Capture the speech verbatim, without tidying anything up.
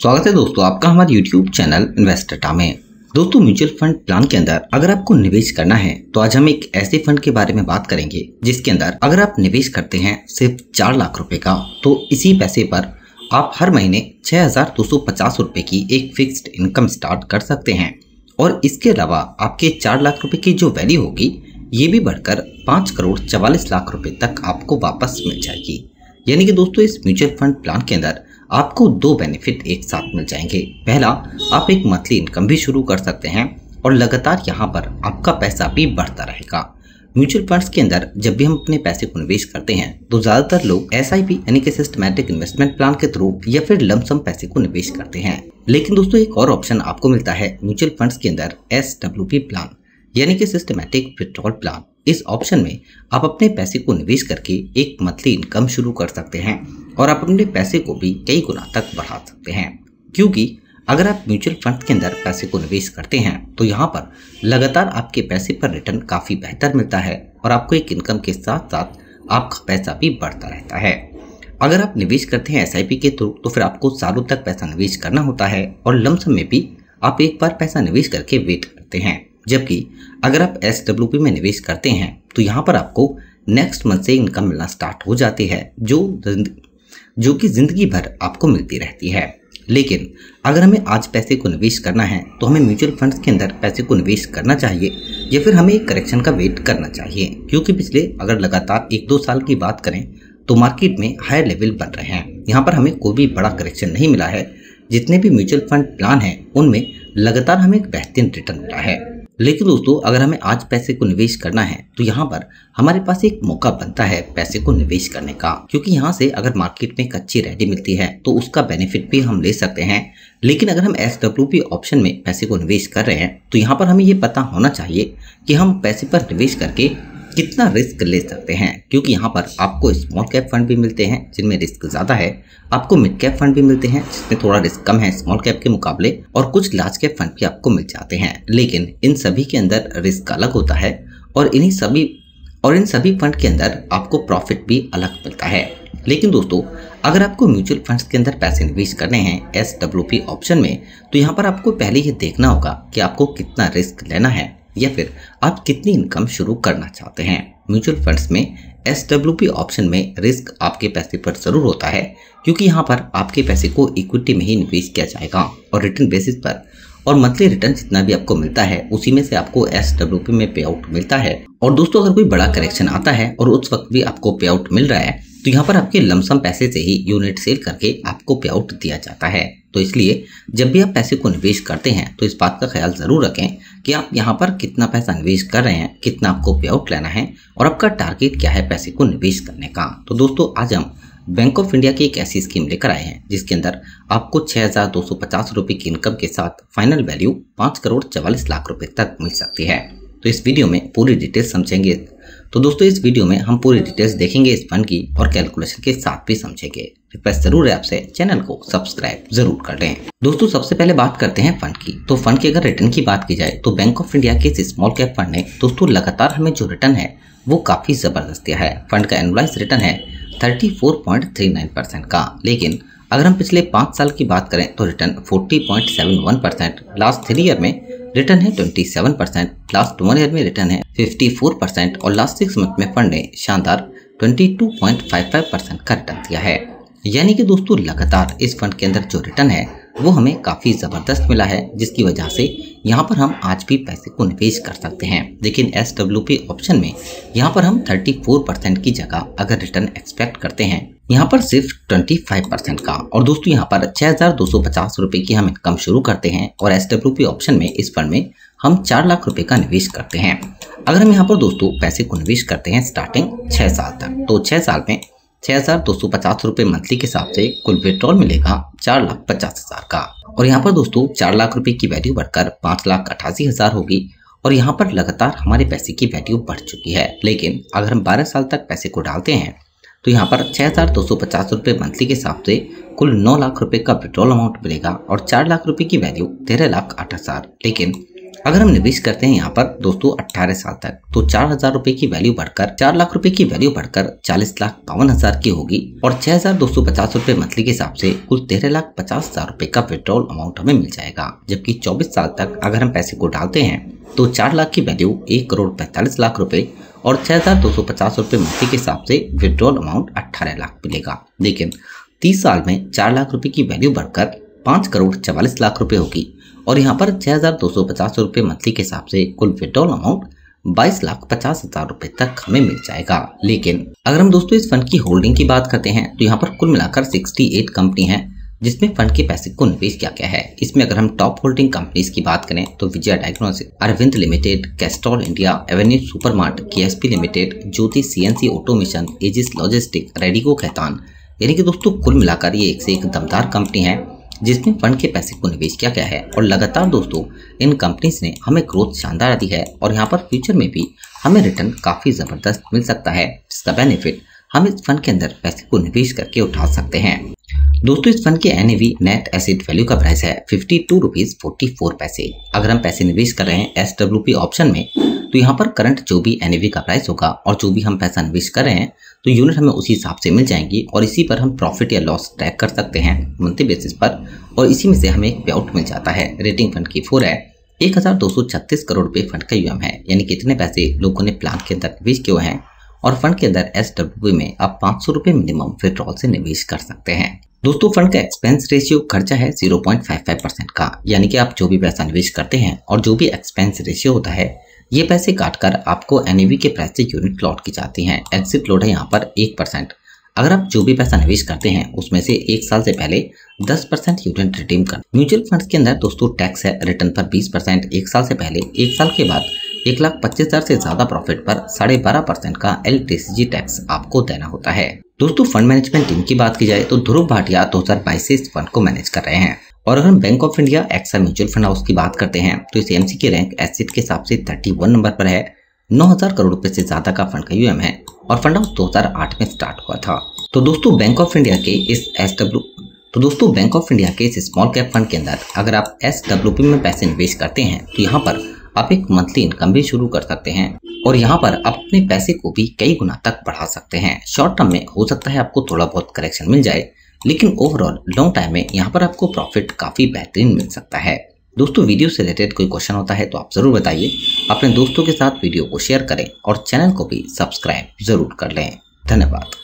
स्वागत है दोस्तों आपका हमारे YouTube चैनल इन्वेस्ट अड्डा में। दोस्तों म्यूचुअल फंड प्लान के अंदर अगर आपको निवेश करना है तो आज हम एक ऐसे फंड के बारे में बात करेंगे जिसके अंदर अगर आप निवेश करते हैं सिर्फ चार लाख रुपए का तो इसी पैसे पर आप हर महीने छह हजार दो सौ पचास रुपए की एक फिक्स्ड इनकम स्टार्ट कर सकते हैं और इसके अलावा आपके चार लाख रुपए की जो वैल्यू होगी ये भी बढ़कर पाँच करोड़ चवालीस लाख रुपए तक आपको वापस मिल जाएगी। यानी कि दोस्तों इस म्यूचुअल फंड प्लान के अंदर आपको दो बेनिफिट एक साथ मिल जाएंगे। पहला, आप एक मंथली इनकम भी शुरू कर सकते हैं और लगातार यहाँ पर आपका पैसा भी बढ़ता रहेगा। म्यूचुअल फंड्स के अंदर जब भी हम अपने पैसे को निवेश करते हैं तो ज़्यादातर लोग एस आई पी यानी कि सिस्टमेटिक इन्वेस्टमेंट प्लान के थ्रू या फिर लमसम पैसे को निवेश करते हैं। लेकिन दोस्तों एक और ऑप्शन आपको मिलता है म्यूचुअल फंड्स के अंदर एस डब्ल्यू पी प्लान यानी कि सिस्टमेटिक विड्रॉल प्लान। इस ऑप्शन में आप अपने पैसे को निवेश करके एक मंथली इनकम शुरू कर सकते हैं और आप अपने पैसे को भी कई गुना तक बढ़ा सकते हैं, क्योंकि अगर आप म्यूचुअल फंड के अंदर पैसे को निवेश करते हैं तो यहाँ पर लगातार आपके पैसे पर रिटर्न काफ़ी बेहतर मिलता है और आपको एक इनकम के साथ साथ आपका पैसा भी बढ़ता रहता है। अगर आप निवेश करते हैं एस आई पी के थ्रू तो फिर आपको सालों तक पैसा निवेश करना होता है और लमसम में भी आप एक बार पैसा निवेश करके वेट करते हैं, जबकि अगर आप एस डब्ल्यू पी में निवेश करते हैं तो यहाँ पर आपको नेक्स्ट मंथ से इनकम मिलना स्टार्ट हो जाती है जो जो कि ज़िंदगी भर आपको मिलती रहती है। लेकिन अगर हमें आज पैसे को निवेश करना है तो हमें म्यूचुअल फंड्स के अंदर पैसे को निवेश करना चाहिए या फिर हमें एक करेक्शन का वेट करना चाहिए, क्योंकि पिछले अगर लगातार एक दो साल की बात करें तो मार्केट में हायर लेवल बन रहे हैं। यहाँ पर हमें कोई भी बड़ा करेक्शन नहीं मिला है। जितने भी म्यूचुअल फंड प्लान हैं उनमें लगातार हमें एक बेहतरीन रिटर्न मिला है। लेकिन दोस्तों अगर हमें आज पैसे को निवेश करना है तो यहाँ पर हमारे पास एक मौका बनता है पैसे को निवेश करने का, क्योंकि यहाँ से अगर मार्केट में एक अच्छी रैली मिलती है तो उसका बेनिफिट भी हम ले सकते हैं। लेकिन अगर हम एस डब्ल्यू पी ऑप्शन में पैसे को निवेश कर रहे हैं तो यहाँ पर हमें ये पता होना चाहिए कि हम पैसे पर निवेश करके कितना रिस्क ले सकते हैं, क्योंकि यहाँ पर आपको स्मॉल कैप फंड भी मिलते हैं जिनमें रिस्क ज़्यादा है, आपको मिड कैप फंड भी मिलते हैं जिसमें थोड़ा रिस्क कम है स्मॉल कैप के मुकाबले, और कुछ लार्ज कैप फंड भी आपको मिल जाते हैं। लेकिन इन सभी के अंदर रिस्क अलग होता है और इन्हीं सभी और इन सभी फंड के अंदर आपको प्रॉफिट भी अलग मिलता है। लेकिन दोस्तों अगर आपको म्यूचुअल फंड्स के अंदर पैसे निवेश करने हैं एस डब्ल्यू पी ऑप्शन में तो यहाँ पर आपको पहले ही देखना होगा कि आपको कितना रिस्क लेना है या फिर आप कितनी इनकम शुरू करना चाहते हैं। म्यूचुअल फंड्स में एस डब्ल्यू पी ऑप्शन में रिस्क आपके पैसे पर ज़रूर होता है, क्योंकि यहाँ पर आपके पैसे को इक्विटी में ही निवेश किया जाएगा और रिटर्न बेसिस पर, और मंथली रिटर्न जितना भी आपको मिलता है उसी में से आपको एस डब्ल्यू पी में पे आउट मिलता है। और दोस्तों अगर कोई बड़ा करेक्शन आता है और उस वक्त भी आपको पे आउट मिल रहा है तो यहाँ पर आपके लमसम पैसे से ही यूनिट सेल करके आपको पे आउट दिया जाता है। तो इसलिए जब भी आप पैसे को निवेश करते हैं तो इस बात का ख्याल ज़रूर रखें कि आप यहाँ पर कितना पैसा निवेश कर रहे हैं, कितना आपको पे आउट लेना है और आपका टारगेट क्या है पैसे को निवेश करने का। तो दोस्तों आज हम बैंक ऑफ इंडिया की एक ऐसी स्कीम लेकर आए हैं जिसके अंदर आपको छः हज़ार दो सौ पचास रुपये की इनकम के साथ फाइनल वैल्यू पाँच करोड़ चवालीस लाख रुपये तक मिल सकती है। तो इस वीडियो में पूरी डिटेल्स समझेंगे। तो दोस्तों इस वीडियो में हम पूरी डिटेल्स देखेंगे इस फंड की और कैलकुलेशन के साथ भी समझेंगे। रिक्वेस्ट जरूर है आपसे चैनल को सब्सक्राइब जरूर कर लें। दोस्तों सबसे पहले बात करते हैं फंड की। तो फंड की अगर रिटर्न की बात की जाए तो बैंक ऑफ इंडिया के इस स्मॉल कैप फंड ने दोस्तों लगातार हमें जो रिटर्न है वो काफ़ी ज़बरदस्त दिया है। फंड का एनुअलाइज रिटर्न है चौंतीस पॉइंट तीन नौ परसेंट का। लेकिन अगर हम पिछले पाँच साल की बात करें तो रिटर्न चालीस पॉइंट सात एक परसेंट, लास्ट थ्री ईयर में रिटर्न है सत्ताईस परसेंट, लास्ट वन ईयर में रिटर्न है चौवन परसेंट और लास्ट सिक्स मंथ में फंड ने शानदार बाईस पॉइंट पाँच पाँच परसेंट का रिटर्न दिया है। यानी कि दोस्तों लगातार इस फंड के अंदर जो रिटर्न है वो हमें काफ़ी ज़बरदस्त मिला है, जिसकी वजह से यहाँ पर हम आज भी पैसे को निवेश कर सकते हैं। लेकिन एस डब्ल्यू पी ऑप्शन में यहाँ पर हम चौंतीस परसेंट की जगह अगर रिटर्न एक्सपेक्ट करते हैं यहाँ पर सिर्फ पच्चीस परसेंट का, और दोस्तों यहाँ पर छः हज़ार दो सौ पचास रुपये की हम इनकम शुरू करते हैं और एस डब्ल्यू पी ऑप्शन में इस फंड में हम चार लाख रुपये का निवेश करते हैं। अगर हम यहाँ पर दोस्तों पैसे को निवेश करते हैं स्टार्टिंग छः साल तक तो छः साल में छः हज़ार दो सौ पचास रुपये मंथली के हिसाब से कुल विड्रॉल मिलेगा चार लाख पचास हज़ार का, और यहाँ पर दोस्तों चार लाख रुपये की वैल्यू बढ़कर पाँच लाख अट्ठासी हज़ार होगी और यहाँ पर लगातार हमारे पैसे की वैल्यू बढ़ चुकी है। लेकिन अगर हम बारह साल तक पैसे को डालते हैं तो यहाँ पर छः हज़ार दो सौ पचास रुपये मंथली के हिसाब से कुल नौ लाख रुपये का विड्रॉल अमाउंट मिलेगा और चार लाख रुपये की वैल्यू तेरह लाख आठ हज़ार। लेकिन अगर हम निवेश करते हैं यहाँ पर दोस्तों अठारह साल तक तो चार हजार रूपए की वैल्यू बढ़कर चार लाख रुपए की वैल्यू बढ़कर चालीस लाख बावन हजार की होगी और छह हजार दो सौ पचास रूपए मंथली के हिसाब से कुल तेरह लाख पचास हजार रूपए का पेट्रोल अमाउंट हमें मिल जाएगा। जबकि चौबीस साल तक अगर हम पैसे को डालते हैं तो चार लाख की वैल्यू एक करोड़ पैंतालीस लाख रूपए और छह हजार दो सौ पचास रूपए मंथली के हिसाब से विड्रॉल अमाउंट अठारह लाख मिलेगा। लेकिन तीस साल में चार लाख रूपए की वैल्यू बढ़कर पाँच करोड़ चवालीस लाख रुपए होगी और यहाँ पर छः हजार दो सौ पचास रुपये मंथली के हिसाब से कुल विड्रॉल अमाउंट बाईस लाख पचास हजार रुपये तक हमें मिल जाएगा। लेकिन अगर हम दोस्तों इस फंड की होल्डिंग की बात करते हैं तो यहाँ पर कुल मिलाकर अड़सठ कंपनी हैं जिसमें फंड के पैसे को निवेश किया गया है। इसमें अगर हम टॉप होल्डिंग कंपनीज की बात करें तो Vijay Diagnostics, Arvind Limited, Castrol India, Avenue Supermart, SP Limited, Jyoti CNC Automation, Aegis Logistic, Radico Khaitan, यानी कि दोस्तों कुल मिलाकर ये एक से एक दमदार कंपनी है जिसमें फंड के पैसे को निवेश किया गया है। और लगातार दोस्तों इन कंपनीज ने हमें ग्रोथ शानदार दी है और यहाँ पर फ्यूचर में भी हमें रिटर्न काफ़ी ज़बरदस्त मिल सकता है जिसका बेनिफिट हम इस फंड के अंदर पैसे को निवेश करके उठा सकते हैं। दोस्तों इस फंड के एनएवी नेट एसिड वैल्यू का प्राइस है fifty two rupees forty four पैसे। अगर हम पैसे निवेश कर रहे हैं एस डब्ल्यू पी ऑप्शन में तो यहाँ पर करंट जो भी एनएवी का प्राइस होगा और जो भी हम पैसा निवेश कर रहे हैं तो यूनिट हमें उसी हिसाब से मिल जाएंगी और इसी पर हम प्रॉफिट या लॉस ट्रैक कर सकते हैं मंथली बेसिस पर और इसी में से हमें एक पे आउट मिल जाता है। रेटिंग फंड की फोर है, एक हज़ार दो सौ छत्तीस करोड़ रुपये फंड का यूएम है, यानी कि इतने पैसे लोगों ने प्लान के अंदर निवेश किए हैं और फंड के अंदर एस डब्ल्यू में आप पाँच सौ रुपये मिनिमम विड्रॉल से निवेश कर सकते हैं। दोस्तों फंड का एक्सपेंस रेशियो खर्चा है zero point five five percent का, यानी कि आप जो भी पैसा निवेश करते हैं और जो भी एक्सपेंस रेशियो होता है ये पैसे काटकर आपको एनएवी के प्राइस से यूनिट प्लॉट की जाती हैं। एग्जिट लोड है यहाँ पर एक परसेंट। अगर आप जो भी पैसा निवेश करते हैं उसमें से एक साल से पहले दस परसेंट यूनिट रिडीम कर। म्यूचुअल फंड्स के अंदर दोस्तों टैक्स है रिटर्न पर बीस परसेंट एक साल से पहले, एक साल के बाद एक लाख पच्चीस हजार से ज्यादा प्रॉफिट पर साढ़े बारह परसेंट का एलटीसीजी टैक्स आपको देना होता है। दोस्तों फंड मैनेजमेंट टीम की बात की जाए तो ध्रुव भाटिया दो हजार बाईस से इस फंड को मैनेज कर रहे हैं। और अगर हम Bank of India AXA mutual fund house की बात करते हैं तो इस एमसी की रैंक एसिड के हिसाब से इकतीस नंबर पर है। नौ हज़ार करोड़ रुपए से ज्यादा का फंड का यूएम है और फंड हाउस दो हज़ार आठ में स्टार्ट हुआ था। तो दोस्तों बैंक ऑफ इंडिया के इस एस डब्ल्यू तो दोस्तों बैंक ऑफ इंडिया के इस स्मॉल कैप फंड के अंदर अगर आप एस डब्ल्यू पी में पैसे निवेश करते हैं तो यहाँ पर आप एक मंथली इनकम भी शुरू कर सकते हैं और यहाँ पर आप अपने पैसे को भी कई गुना तक बढ़ा सकते हैं। शॉर्ट टर्म में हो सकता है आपको थोड़ा बहुत करेक्शन मिल जाए लेकिन ओवरऑल लॉन्ग टाइम में यहाँ पर आपको प्रॉफिट काफ़ी बेहतरीन मिल सकता है। दोस्तों वीडियो से रिलेटेड कोई क्वेश्चन होता है तो आप ज़रूर बताइए, अपने दोस्तों के साथ वीडियो को शेयर करें और चैनल को भी सब्सक्राइब जरूर कर लें। धन्यवाद।